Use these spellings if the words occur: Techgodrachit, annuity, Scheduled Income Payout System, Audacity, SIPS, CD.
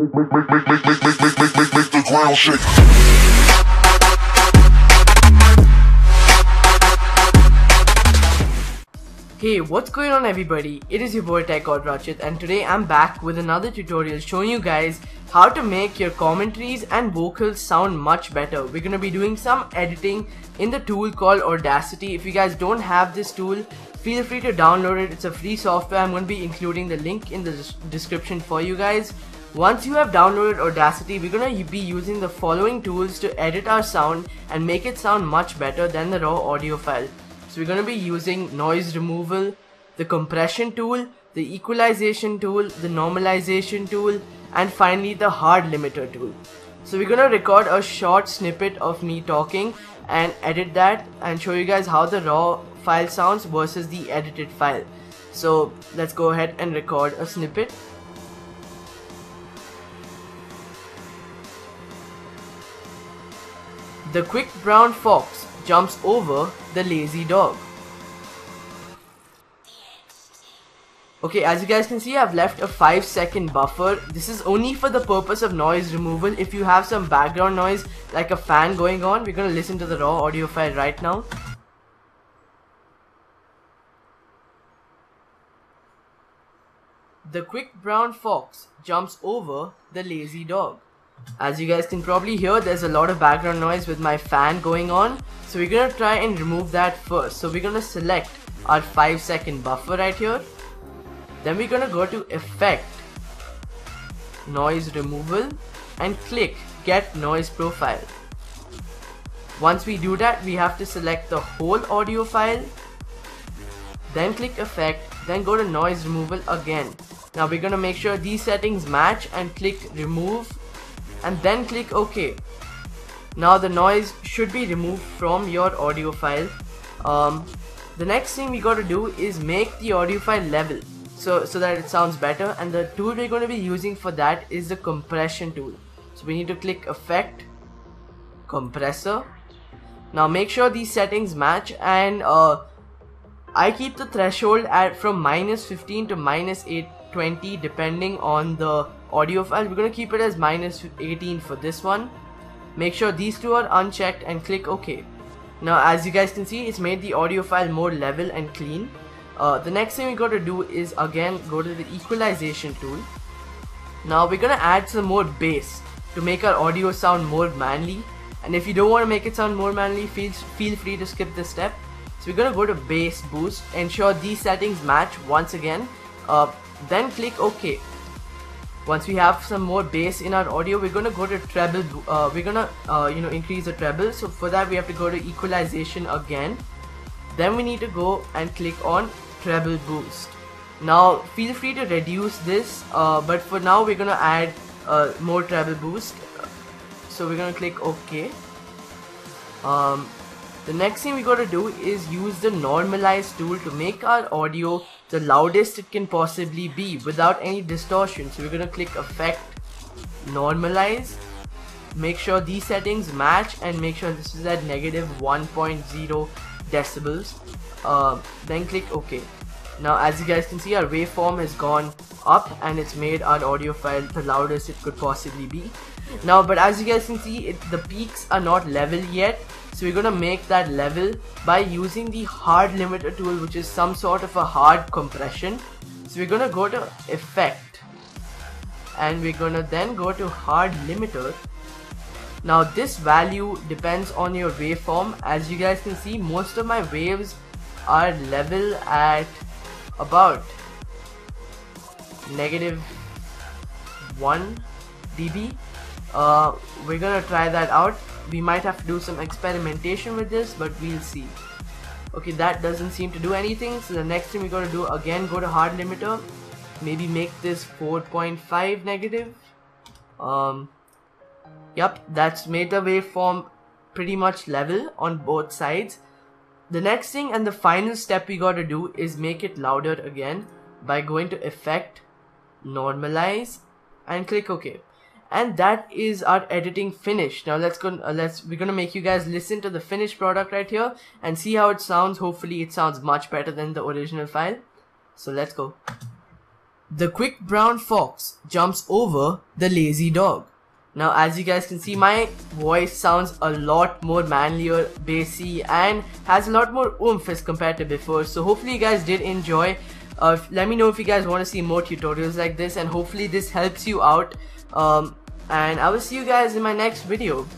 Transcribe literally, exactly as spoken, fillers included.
Make, make, make, make, make, make, make, make, make, make the ground shake. Hey, what's going on everybody? It is your boy Techgodrachit and today I'm back with another tutorial showing you guys how to make your commentaries and vocals sound much better. We're gonna be doing some editing in the tool called Audacity. If you guys don't have this tool, feel free to download it. It's a free software. I'm gonna be including the link in the description for you guys. Once you have downloaded Audacity, we're gonna be using the following tools to edit our sound and make it sound much better than the raw audio file. So we're going to be using noise removal, the compression tool, the equalization tool, the normalization tool, and finally the hard limiter tool. So we're going to record a short snippet of me talking and edit that and show you guys how the raw file sounds versus the edited file. So let's go ahead and record a snippet. The quick brown fox jumps over the lazy dog. Okay, as you guys can see, I've left a five second buffer. This is only for the purpose of noise removal. If you have some background noise like a fan going on, we're gonna listen to the raw audio file right now. The quick brown fox jumps over the lazy dog. As you guys can probably hear, there's a lot of background noise with my fan going on, so we're gonna try and remove that first. So we're gonna select our five second buffer right here, then we're gonna go to Effect, Noise Removal, and click Get Noise Profile. Once we do that, we have to select the whole audio file, then click Effect, then go to Noise Removal again. Now we're gonna make sure these settings match and click Remove, and then click OK. Now the noise should be removed from your audio file. Um, the next thing we got to do is make the audio file level so, so that it sounds better, and the tool we're going to be using for that is the compression tool. So we need to click Effect, Compressor. Now make sure these settings match, and uh, I keep the threshold at from minus fifteen to minus eight twenty depending on the audio file. We're going to keep it as minus eighteen for this one. Make sure these two are unchecked and click OK. Now as you guys can see, it's made the audio file more level and clean. Uh, the next thing we got to do is again go to the equalization tool. Now we're going to add some more bass to make our audio sound more manly, and if you don't want to make it sound more manly, feel, feel free to skip this step. So we're going to go to bass boost, ensure these settings match once again, uh, then click OK. Once we have some more bass in our audio, we're gonna go to treble. Uh, we're gonna uh, you know increase the treble. So for that, we have to go to equalization again. Then we need to go and click on treble boost. Now feel free to reduce this, uh, but for now we're gonna add uh, more treble boost. So we're gonna click OK. Um, the next thing we gotta do is use the normalize tool to make our audio the loudest it can possibly be without any distortion. So we're gonna click Effect, Normalize, make sure these settings match, and make sure this is at negative one point zero decibels, uh, then click OK. Now as you guys can see, our waveform has gone up and it's made our audio file the loudest it could possibly be. Now but as you guys can see, it, the peaks are not level yet. So we're gonna make that level by using the hard limiter tool, which is some sort of a hard compression. So we're gonna go to Effect, and we're gonna then go to hard limiter. Now this value depends on your waveform. As you guys can see, most of my waves are level at about negative one decibel. Uh, we're gonna try that out. We might have to do some experimentation with this, but we'll see. Okay, that doesn't seem to do anything. So the next thing we're going to do, again, go to hard limiter. Maybe make this four point five negative. Um, yep, that's made the waveform pretty much level on both sides. The next thing and the final step we got to do is make it louder again by going to Effect, Normalize, and click OK. And that is our editing finished. Now let's go. Uh, let's we're gonna make you guys listen to the finished product right here and see how it sounds. Hopefully, it sounds much better than the original file. So let's go. The quick brown fox jumps over the lazy dog. Now, as you guys can see, my voice sounds a lot more manlier, bassy, and has a lot more oomph as compared to before. So hopefully you guys did enjoy. Uh, let me know if you guys want to see more tutorials like this, and hopefully this helps you out. Um, and I will see you guys in my next video.